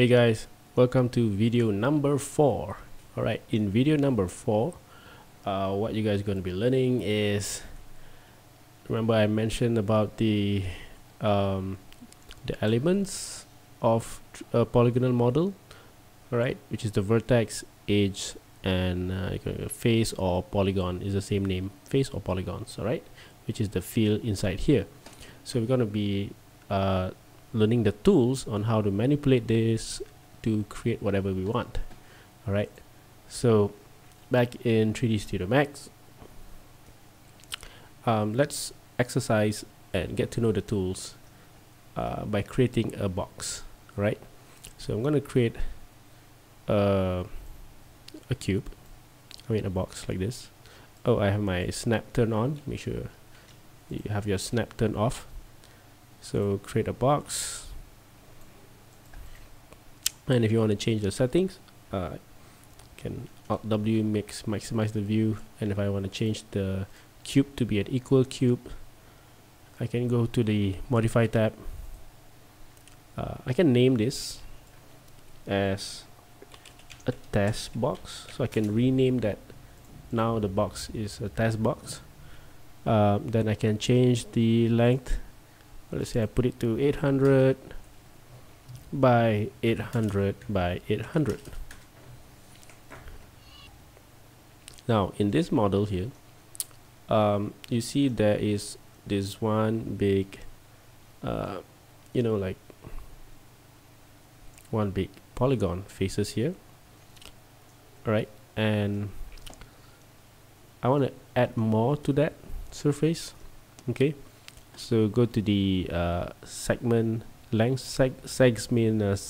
Hey guys, welcome to video number 4. All right, in video number 4, what you guys are going to be learning is, remember I mentioned about the elements of a polygonal model, all right, which is the vertex, edge, and face or polygon is the same name, face or polygons, all right, which is the field inside here. So we're going to be learning the tools on how to manipulate this to create whatever we want. All right, so back in 3D Studio Max, let's exercise and get to know the tools by creating a box. All right, so I'm going to create a cube, a box like this. Oh, I have my snap turned on. Make sure you have your snap turned off. So create a box, and if you want to change the settings, can Alt W, maximize the view, and if I want to change the cube to be an equal cube, I can go to the modify tab. I can name this as a test box, so I can rename that. Now the box is a test box. Then I can change the length. Let's say I put it to 800 by 800 by 800. Now in this model here, you see there is this one big, like one big polygon faces here. All right, and I want to add more to that surface. Okay. So go to the segment length, segments,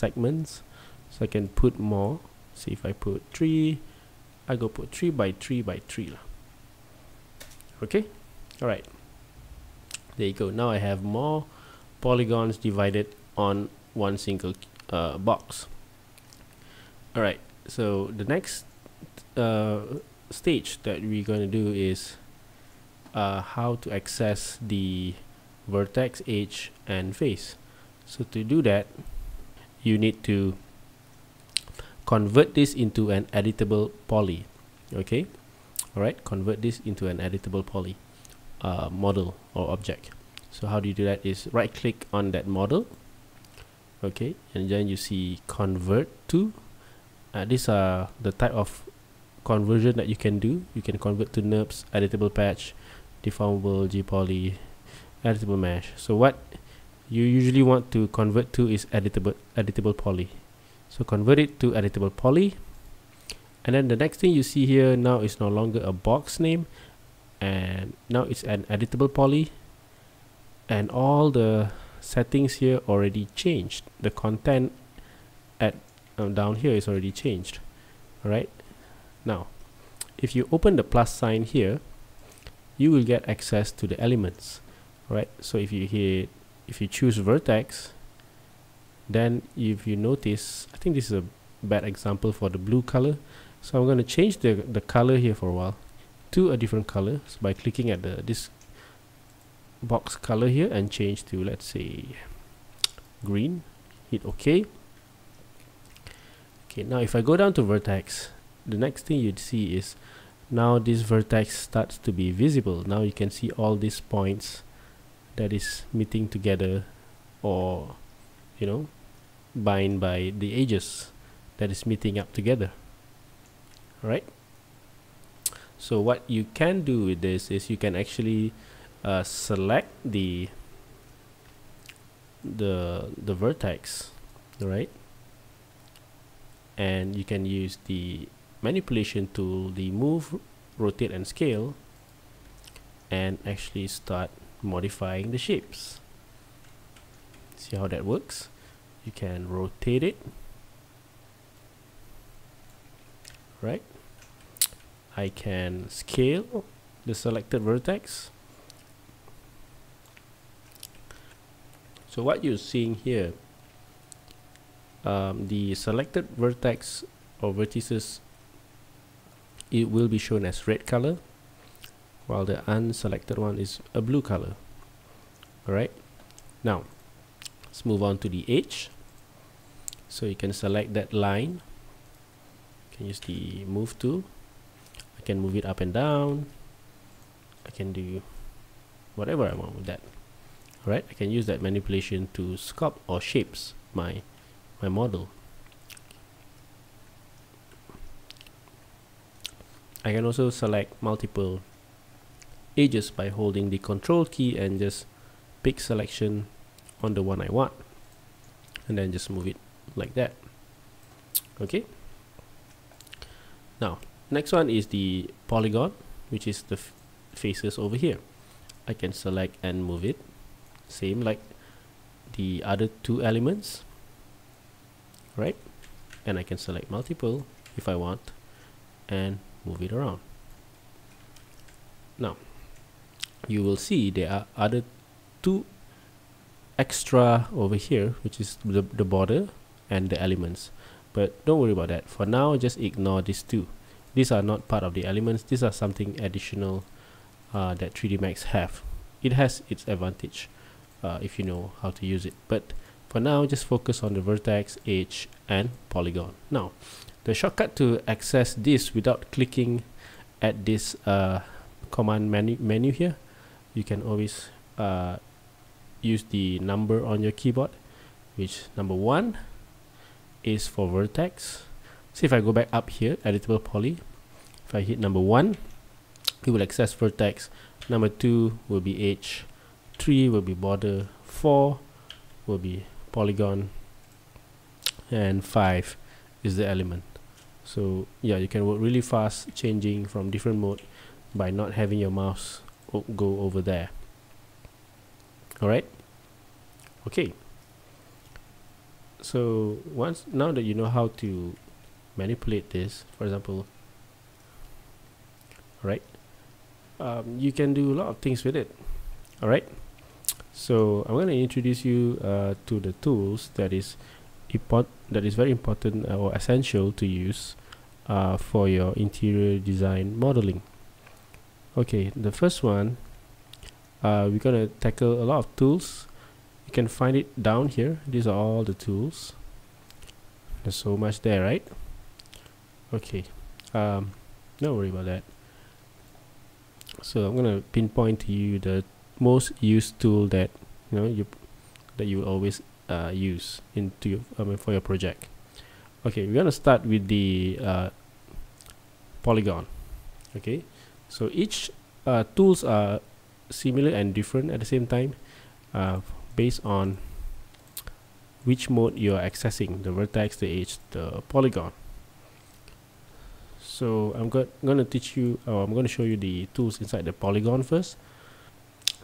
so I can put more. See, if I put 3, I go put 3 by 3 by 3. Okay, alright, there you go. Now I have more polygons divided on one single box. Alright, so the next stage that we're going to do is how to access the vertex, edge, and face. So to do that, you need to convert this into an editable poly. Okay, all right, convert this into an editable poly model or object. So how do you do that is right click on that model, okay, and then you see convert to. These are the type of conversion that you can do. You can convert to NURBS, editable patch, deformable, G-poly, editable mesh. So what you usually want to convert to is editable poly. So convert it to editable poly, and then the next thing you see here now is no longer a box name, and now it's an editable poly, and all the settings here already changed. The content at down here is already changed. All right, now if you open the plus sign here, you will get access to the elements. Right, so if you choose vertex, then if you notice, I think this is a bad example for the blue color, so I'm going to change the color here for a while to a different color. So by clicking at this box color here and change to, let's say, green, hit OK. Okay, now if I go down to vertex, the next thing you'd see is now this vertex starts to be visible. Now you can see all these points that is meeting together, or bind by the edges that is meeting up together. All right, so what you can do with this is you can actually select the vertex, right, and you can use the manipulation tool, the move, rotate, and scale, and actually start modifying the shapes. See how that works? You can rotate it, right? I can scale the selected vertex. So what you're seeing here, the selected vertex or vertices, it will be shown as red color, while the unselected one is a blue color. All right, now let's move on to the edge. So you can select that line, you can use the move tool. I can move it up and down, I can do whatever I want with that. Alright, I can use that manipulation to sculpt or shapes my model. I can also select multiple edges by holding the control key and just pick selection on the one I want, and then just move it like that. Okay, now next one is the polygon, which is the faces over here. I can select and move it, same like the other two elements, right? And I can select multiple if I want and move it around. Now you will see there are other two extra over here, which is the border and the elements, but don't worry about that for now. Just ignore these two. These are not part of the elements. These are something additional that 3D Max have. It has its advantage if you know how to use it, but for now just focus on the vertex, edge and polygon. Now the shortcut to access this without clicking at this command menu here, you can always use the number on your keyboard, which number 1 is for vertex. So if I go back up here, editable poly, if I hit number 1, it will access vertex, number 2 will be edge, 3 will be border, 4 will be polygon, and 5 is the element. So yeah, you can work really fast changing from different mode by not having your mouse go over there. Alright, okay, so now that you know how to manipulate this, for example, alright, you can do a lot of things with it. Alright, so I'm going to introduce you to the tools that is very important or essential to use for your interior design modeling. Okay, the first one, we're gonna tackle a lot of tools. You can find it down here. These are all the tools. There's so much there, right? Okay, don't worry about that. So I'm gonna pinpoint to you the most used tool that you always use for your project. Okay, we're gonna start with the polygon. Okay, so each tools are similar and different at the same time based on which mode you are accessing, the vertex, the edge, the polygon. So I'm gonna teach you, I'm gonna show you the tools inside the polygon first.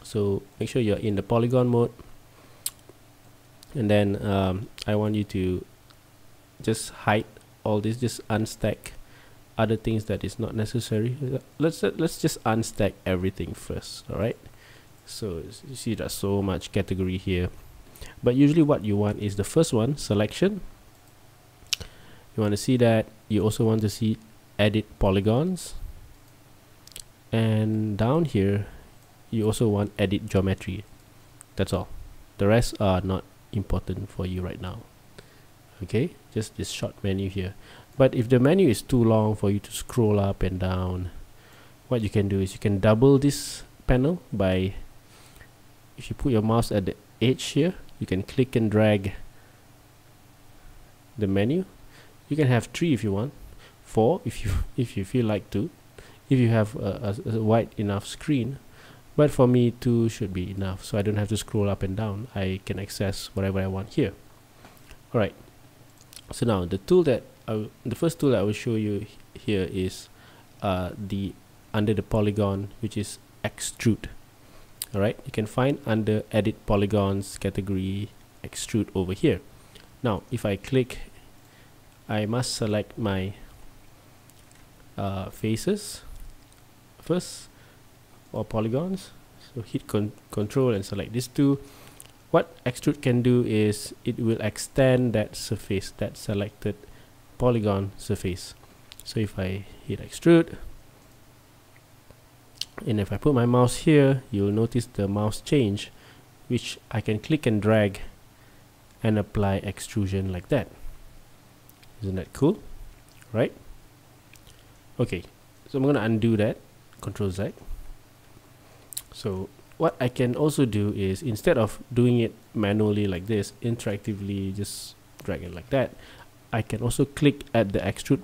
So make sure you're in the polygon mode, and then I want you to just hide all this, just unstack other things that is not necessary. Let's just unstack everything first. All right, so you see there's so much category here, but usually what you want is the first one, selection. You want to see that. You also want to see edit polygons, and down here you also want edit geometry. That's all. The rest are not important for you right now. Okay, just this short menu here. But if the menu is too long for you to scroll up and down, what you can do is you can double this panel by, if you put your mouse at the edge here, you can click and drag the menu. You can have 3 if you want, 4 if you feel like to, if you have a wide enough screen. But for me, 2 should be enough, so I don't have to scroll up and down. I can access whatever I want here. Alright, so now the tool that the first tool I will show you here is under the polygon, which is extrude. Alright, you can find under edit polygons category extrude over here. Now if I click, I must select my faces first, or polygons. So hit control and select these two. What extrude can do is it will extend that surface, that selected polygon surface. So if I hit extrude, and if I put my mouse here, you'll notice the mouse change, which I can click and drag and apply extrusion like that. Isn't that cool, right? Okay, so I'm gonna undo that, Control Z. So what I can also do is, instead of doing it manually like this, interactively just drag it like that, I can also click at the extrude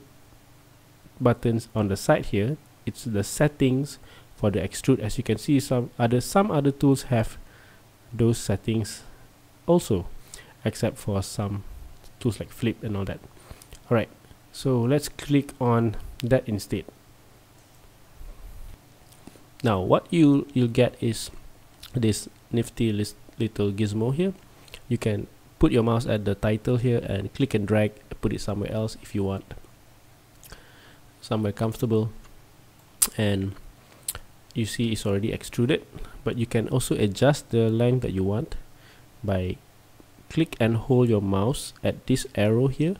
buttons on the side here. It's the settings for the extrude. As you can see, some other tools have those settings also, except for some tools like flip and all that. Alright, so let's click on that instead. Now what you'll get is this nifty little gizmo here. You can put your mouse at the title here and click and drag, put it somewhere else if you want, somewhere comfortable, and you see it's already extruded. But you can also adjust the length that you want by click and hold your mouse at this arrow here,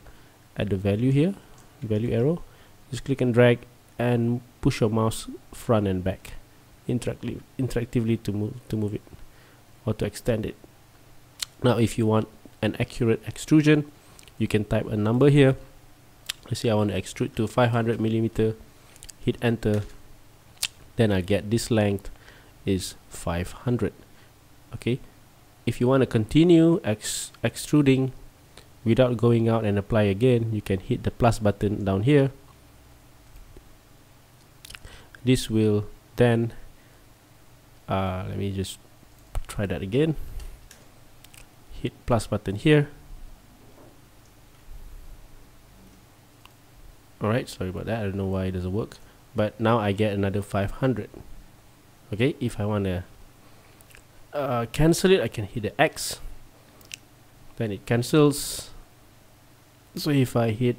at the value here, value arrow. Just click and drag and push your mouse front and back interactively to move it or to extend it. Now if you want an accurate extrusion, you can type a number here. Let's say I want to extrude to 500 millimeter, hit enter, then I get this length is 500. Okay, if you want to continue extruding without going out and apply again, you can hit the plus button down here. This will then let me just try that again. Hit plus button here. Alright, sorry about that, I don't know why it doesn't work, but now I get another 500. Okay, if I want to cancel it, I can hit the X, then it cancels. So if I hit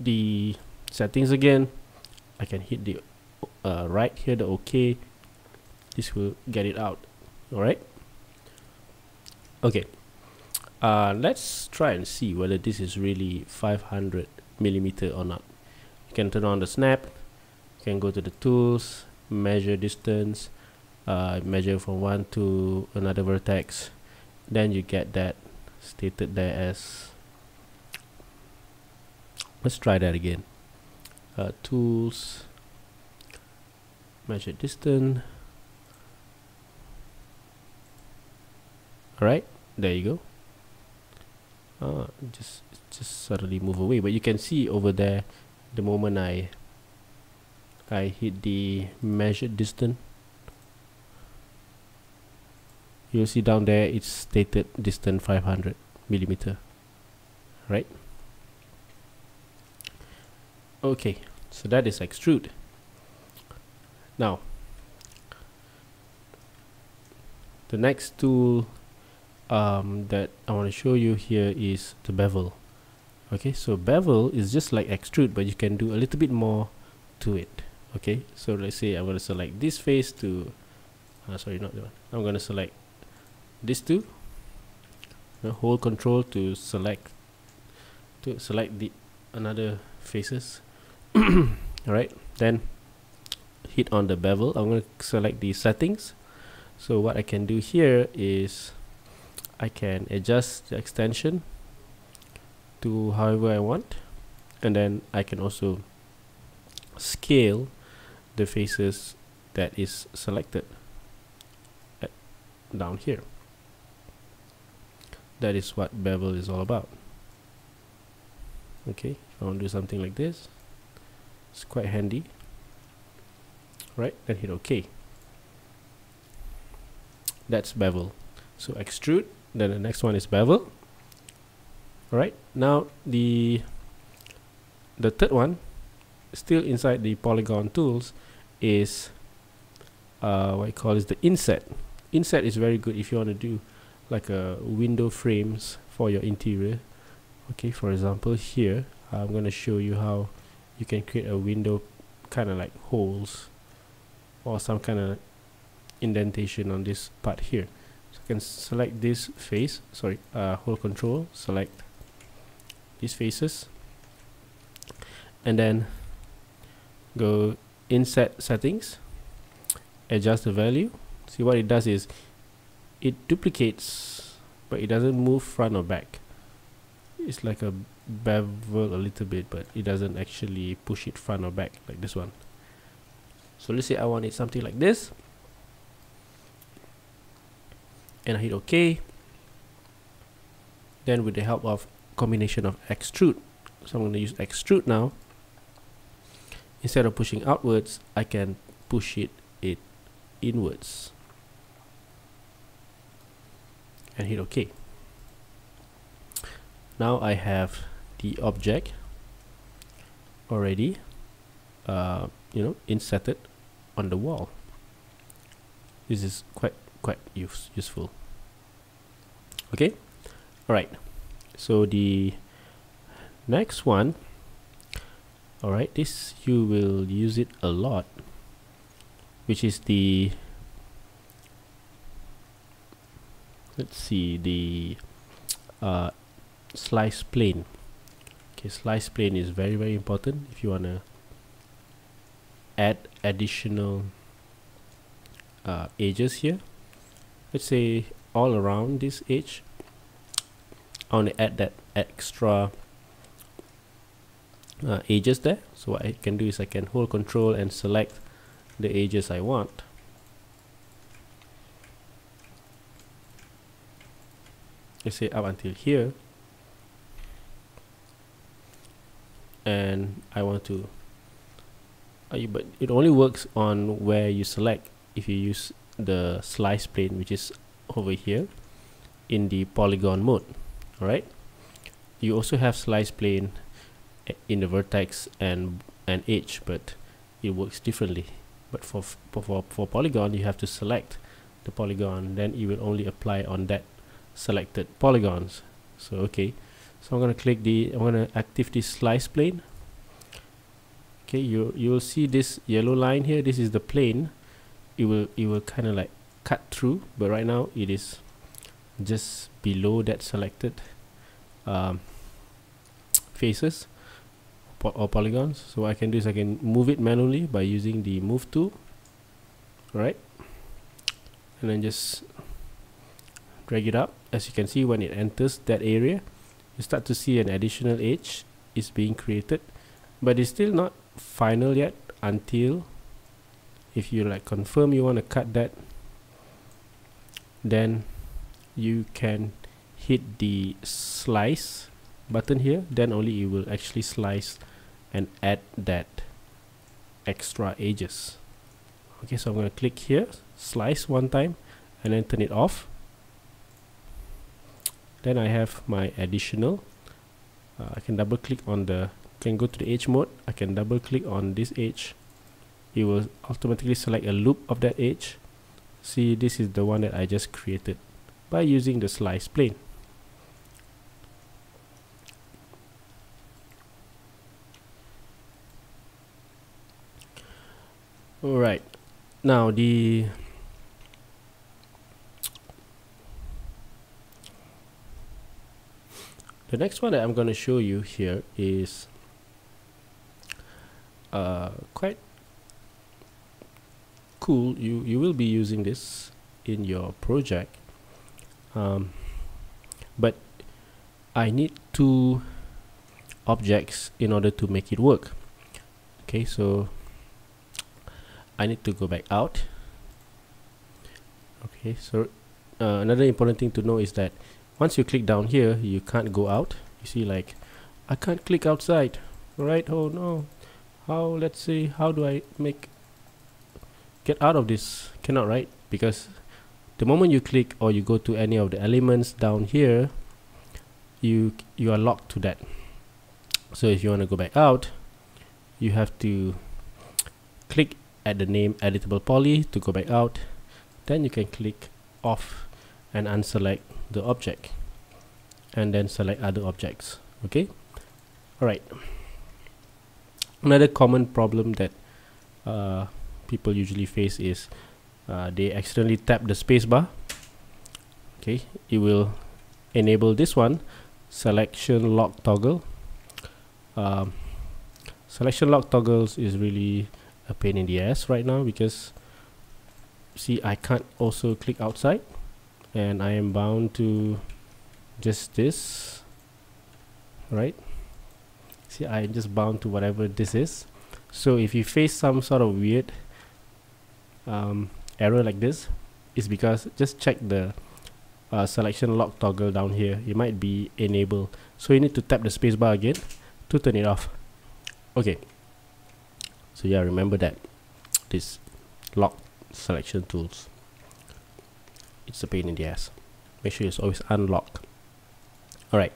the settings again, I can hit the right here, the OK. This will get it out. Alright, okay, let's try and see whether this is really 500 millimeter or not. You can turn on the snap, you can go to the tools, measure distance, measure from one to another vertex, then you get that stated there as, let's try that again, tools, measure distance. Alright, there you go. Just suddenly move away, but you can see over there, the moment I hit the measured distance, you'll see down there it's stated distance 500 millimeter. Right? Okay, so that is extrude. Now, the next tool that I want to show you here is the bevel. Okay, so bevel is just like extrude, but you can do a little bit more to it. Okay, so let's say I'm going to select this face to, sorry, not that one. I'm going to select this two. Hold Control to select the another faces. Alright, then hit on the bevel. I'm going to select the settings. So what I can do here is I can adjust the extension to however I want, and then I can also scale the faces that is selected down here. That is what bevel is all about. Okay, if I want to do something like this, it's quite handy. Right, then hit OK. That's bevel. So extrude, then the next one is bevel. Alright, now the third one, still inside the polygon tools, is what I call is the inset. Inset is very good if you want to do like a window frames for your interior. Okay, for example here, I'm going to show you how you can create a window, kind of like holes or some kind of indentation on this part here. So I can select this face, sorry, hold Control, select these faces, and then go insert settings, adjust the value. See what it does is it duplicates, but it doesn't move front or back. It's like a bevel a little bit, but it doesn't actually push it front or back like this one. So let's say I want it something like this, and I hit OK. Then with the help of combination of extrude, so I'm going to use extrude now. Instead of pushing outwards, I can push it inwards and hit OK. Now I have the object already inserted on the wall. This is quite useful. Okay, alright, so the next one, alright, this you will use it a lot, which is the, let's see, the slice plane. Okay, slice plane is very, very important if you want to add additional edges here. Let's say all around this edge, I want to add that extra edges there. So what I can do is I can hold control and select the edges I want. Let's say up until here, and I want to but it only works on where you select if you use the slice plane, which is over here in the polygon mode. Alright, you also have slice plane in the vertex and an edge, but it works differently. But for polygon, you have to select the polygon, then it will only apply on that selected polygons. So okay, so I'm gonna click the, I'm gonna activate this slice plane. Okay, you will see this yellow line here. This is the plane. It will kind of like cut through, but right now it is just below that selected faces or polygons. So what I can do is I can move it manually by using the move tool, right? And then just drag it up. As you can see, when it enters that area, you start to see an additional edge is being created, but it's still not final yet until if you like confirm you want to cut that, then you can hit the slice button here, then only it will actually slice and add that extra edges. Okay, so I'm going to click here, slice one time, and then turn it off. Then I have my additional, I can double click on the, can go to the edge mode, I can double click on this edge, it will automatically select a loop of that edge. See, this is the one that I just created by using the slice plane. Alright, now the next one that I'm going to show you here is quite cool. You will be using this in your project, but I need two objects in order to make it work. Okay, so I need to go back out. Okay, so another important thing to know is that once you click down here, you can't go out. You see, like, I can't click outside, right? Oh no, how, let's see, how do I get out of this? Cannot, right? Because the moment you click or you go to any of the elements down here, you are locked to that. So if you want to go back out, you have to click at the name editable poly to go back out, then you can click off and unselect the object and then select other objects. Okay, alright, another common problem that people usually face is they accidentally tap the spacebar. Okay, it will enable this one, selection lock toggle. Selection lock toggles is really a pain in the ass right now, because see, I can't also click outside and I am bound to just this, right? See, I'm just bound to whatever this is. So if you face some sort of weird error like this, it's because just check the selection lock toggle down here. It might be enabled, so you need to tap the spacebar again to turn it off. Okay, so yeah, remember that this lock selection tools, it's a pain in the ass. Make sure it's always unlocked. All right.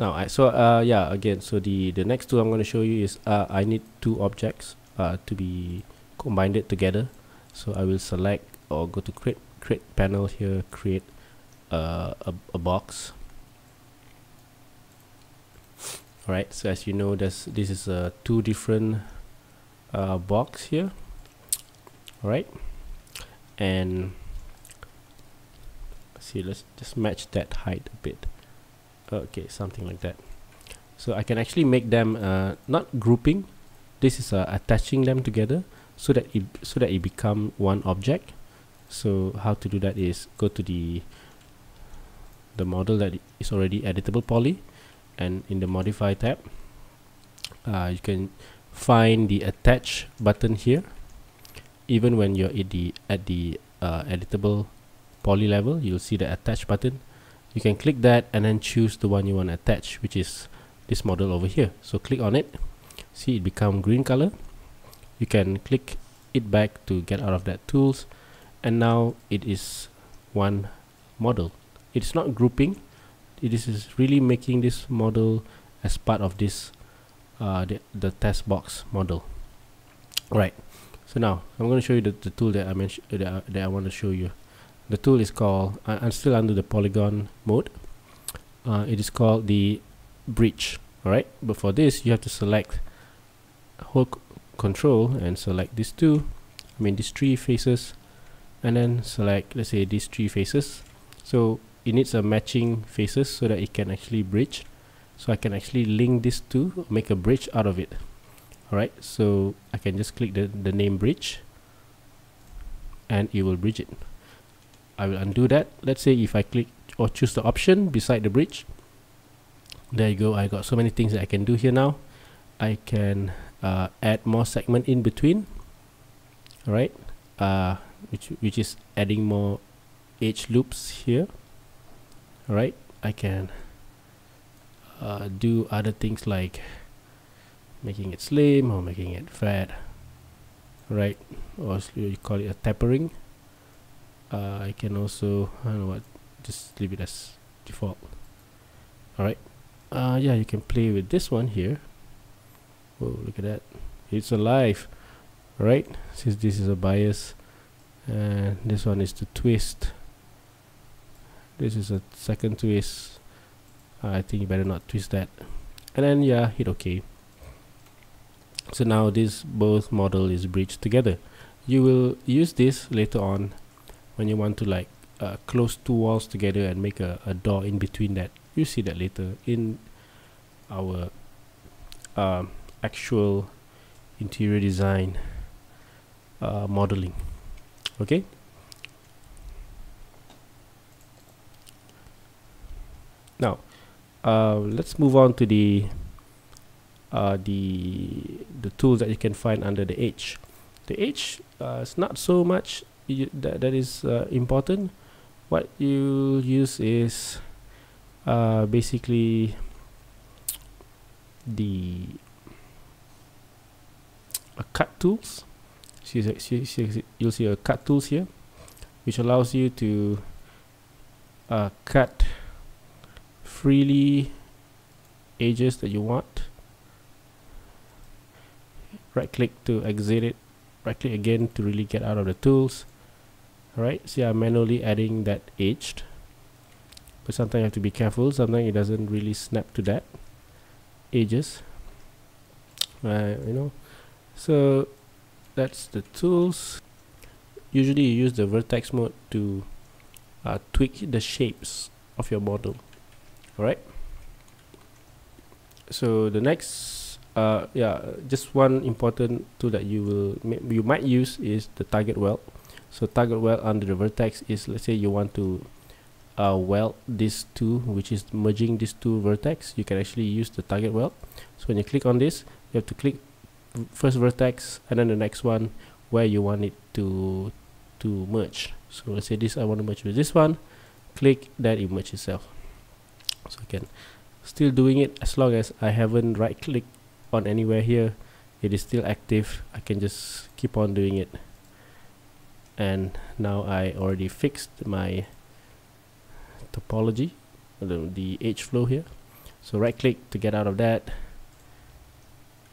Now so the next tool I'm going to show you is I need two objects to be combined together. So I will select or go to create panel here, create a box. All right. So as you know, this is two different box here. All right, and see, let's just match that height a bit. Okay, something like that. So I can actually make them not grouping. This is attaching them together so that it become one object. So how to do that is go to the model that is already editable poly, and in the modify tab, you can find the attach button here. Even when you're at the editable poly level, you'll see the attach button. You can click that and then choose the one you want to attach, which is this model over here. So click on it. See, it become green color. You can click it back to get out of that tools, and now it is one model. It's not grouping. This is really making this model as part of this the test box model. All right. So now I'm going to show you the tool that I mentioned that I want to show you. The tool is called, I'm still under the polygon mode, it is called the bridge. Alright, but for this you have to select, hold control and select these two, I mean these three faces, and then select, let's say, these three faces. So it needs a matching faces so that it can actually bridge. So I can actually link these two, make a bridge out of it. Alright, so I can just click the name bridge and it will bridge it. I will undo that. Let's say if I click or choose the option beside the bridge, there you go. I got so many things that I can do here now. I can add more segment in between. All right, which is adding more edge loops here. All right, I can do other things like making it slim or making it fat. All right, or you call it a tapering. I can also, I don't know what, just leave it as default. Alright, yeah, you can play with this one here. Oh, look at that, it's alive. Alright, since this is a bias, and this one is to twist. This is a second twist. I think you better not twist that. And then yeah, hit OK. So now this both model is bridged together. You will use this later on when you want to like close two walls together and make a door in between that. You'll see that later in our actual interior design modeling. Okay. Now let's move on to the tools that you can find under the edge. The edge is not so much that is important. What you use is basically the cut tools. You'll see a cut tools here, which allows you to cut freely edges that you want. Right click to exit it, right click again to really get out of the tools. Alright, see, I'm manually adding that edge, but sometimes you have to be careful. Sometimes it doesn't really snap to that edges, you know. So that's the tools. Usually you use the vertex mode to tweak the shapes of your model. Alright, so the next just one important tool that you might use is the target weld. So target weld under the vertex is, let's say you want to weld these two, which is merging these two vertex. You can actually use the target weld. So when you click on this, you have to click first vertex and then the next one where you want it to merge. So let's say this, I want to merge with this one, click that, it merges itself. So again, still doing it as long as I haven't right click on anywhere here, it is still active. I can just keep on doing it. And now I already fixed my topology, the edge flow here. So right click to get out of that,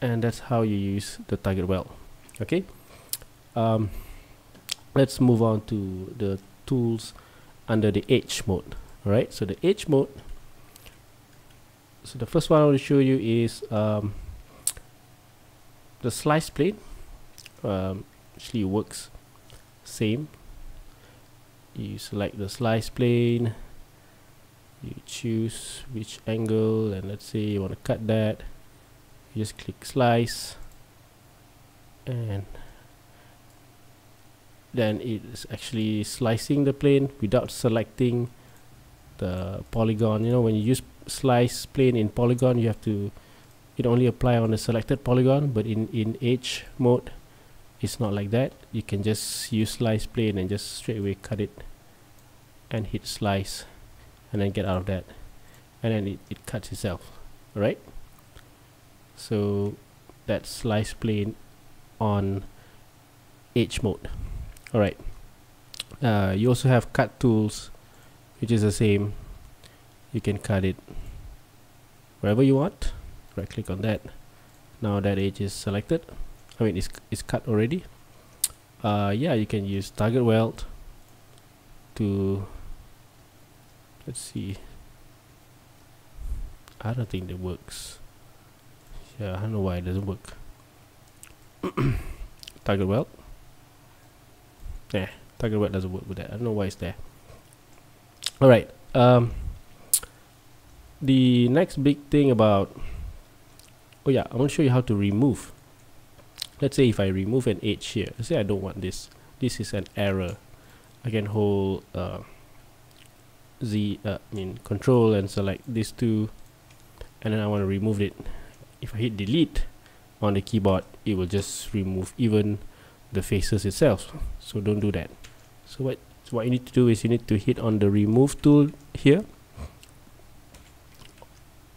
and that's how you use the target weld. Okay, let's move on to the tools under the edge mode. Alright, so the edge mode, so the first one I want to show you is the slice plane. Actually works same. You select the slice plane, you choose which angle, and let's say you want to cut that, you just click slice, and then it is actually slicing the plane without selecting the polygon. You know, when you use slice plane in polygon, you have to, it only apply on the selected polygon, but in edge mode it's not like that. You can just use slice plane and just straight away cut it and hit slice and then get out of that, and then it cuts itself. Alright, so that's slice plane on edge mode. Alright, you also have cut tools, which is the same. You can cut it wherever you want, right click on that. Now that edge is selected, I mean it's cut already. Yeah, you can use target weld to, let's see, I don't think that works. Yeah, I don't know why it doesn't work. Target weld, yeah, target weld doesn't work with that. I don't know why it's there. Alright, the next big thing about, oh yeah, I want to show you how to remove. Let's say if I remove an edge here, let's say I don't want this, this is an error. I can hold control and select these two, and then I want to remove it. If I hit delete on the keyboard, it will just remove even the faces itself, so don't do that. So what you need to do is you need to hit on the remove tool here.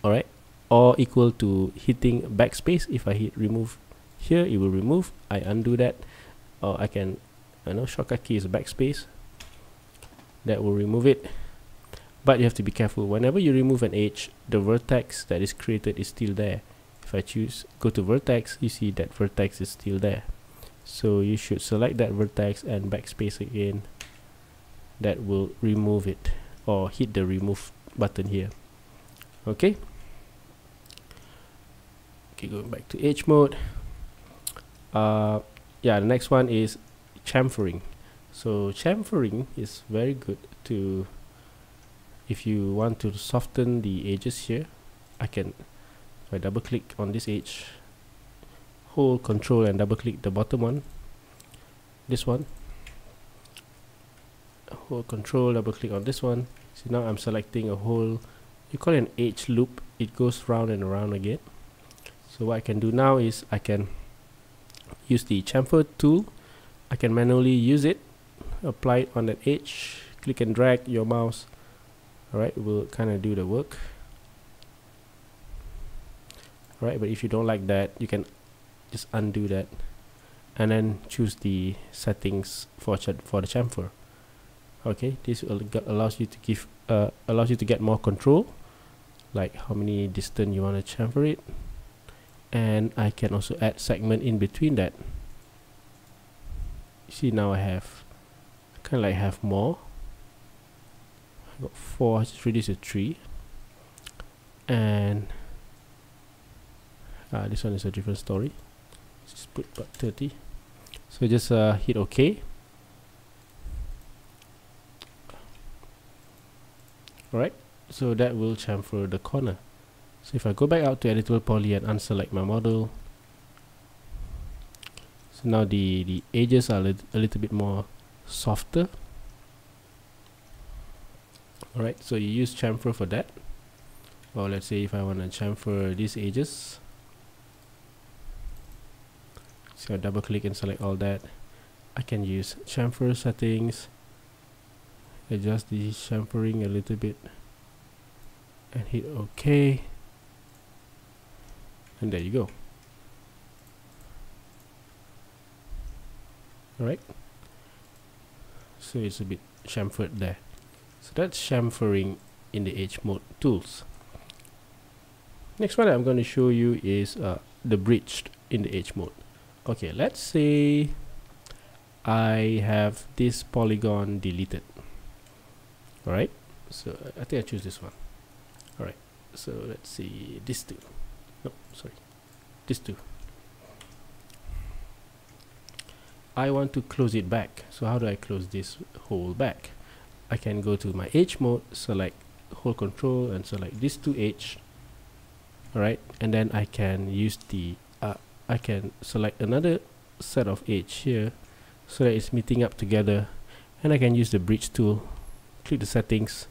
Alright, or equal to hitting backspace. If I hit remove here, it will remove. I undo that, or I can, I know shortcut key is backspace, that will remove it. But you have to be careful, whenever you remove an edge, the vertex that is created is still there. If I choose, go to vertex, you see that vertex is still there, so you should select that vertex and backspace again, that will remove it, or hit the remove button here. Okay, going back to edge mode. Yeah, the next one is chamfering. So chamfering is very good to, if you want to soften the edges here. I can, if I double click on this edge, hold control and double click the bottom one, this one, hold control, double click on this one. So now I'm selecting a whole, you call it an edge loop, it goes round and around again. So what I can do now is I can use the chamfer tool. I can manually use it, apply it on that edge, click and drag your mouse. Alright, it will kind of do the work. Alright, but if you don't like that, you can just undo that and then choose the settings for the chamfer. Okay, this allows you to give allows you to get more control, like how many distance you want to chamfer it. And I can also add segment in between that. You see, now I have kind of like have more, I got 4, I just reduce to 3, and this one is a different story. Let's just put about 30. So just hit OK. Alright, so that will chamfer the corner. So if I go back out to editable poly and unselect my model, so now the edges are a little bit more softer. Alright, so you use chamfer for that. Or let's say if I want to chamfer these edges, so I double click and select all that. I can use chamfer settings, adjust the chamfering a little bit, and hit OK, and there you go. Alright, so it's a bit chamfered there. So that's chamfering in the edge mode tools. Next one I'm going to show you is the bridge in the edge mode. Okay, let's say I have this polygon deleted. Alright, so I think I choose this one. Alright, so let's see this two. No, sorry, this two. I want to close it back. So how do I close this hole back? I can go to my edge mode, select hold control and select these two edge. Alright, and then I can use the I can select another set of edge here so that it's meeting up together, and I can use the bridge tool, click the settings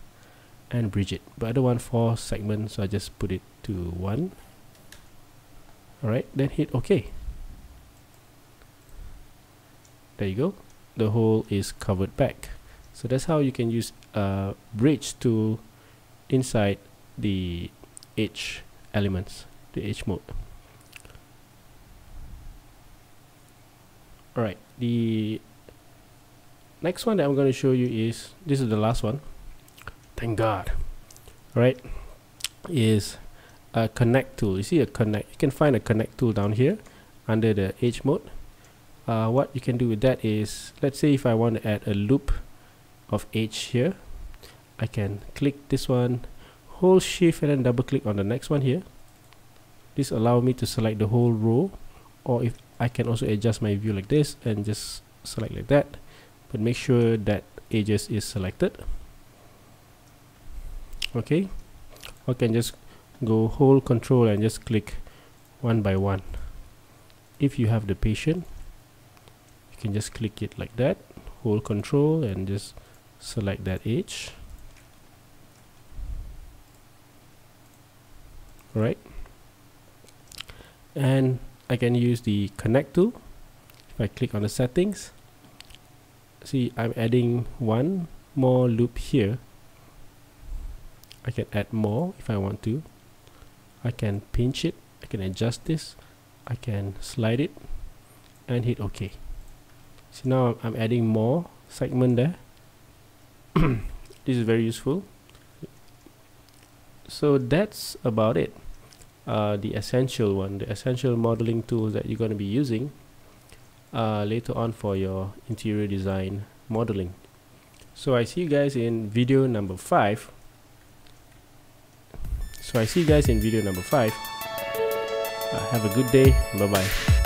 and bridge it. But I don't want 4 segments, so I just put it to 1. Alright, then hit OK. There you go, the hole is covered back. So that's how you can use a bridge tool inside the edge elements, the edge mode. Alright, the next one that I'm going to show you is, this is the last one, thank God. Alright, is a connect tool. You see a connect, you can find a connect tool down here under the edge mode. What you can do with that is, let's say if I want to add a loop of edge here, I can click this one, hold shift and then double click on the next one here. This allows me to select the whole row, or if I can also adjust my view like this and just select like that, but make sure that edges is selected. Okay, I can just go hold control and just click one by one. If you have the patience, you can just click it like that, hold control and just select that edge. Alright, and I can use the connect tool. If I click on the settings, see I'm adding one more loop here. I can add more if I want to. I can pinch it, I can adjust this, I can slide it and hit OK. So now I'm adding more segment there. This is very useful. So that's about it. The essential one, the essential modeling tools that you're going to be using later on for your interior design modeling. So I see you guys in video number 5. Have a good day. Bye bye.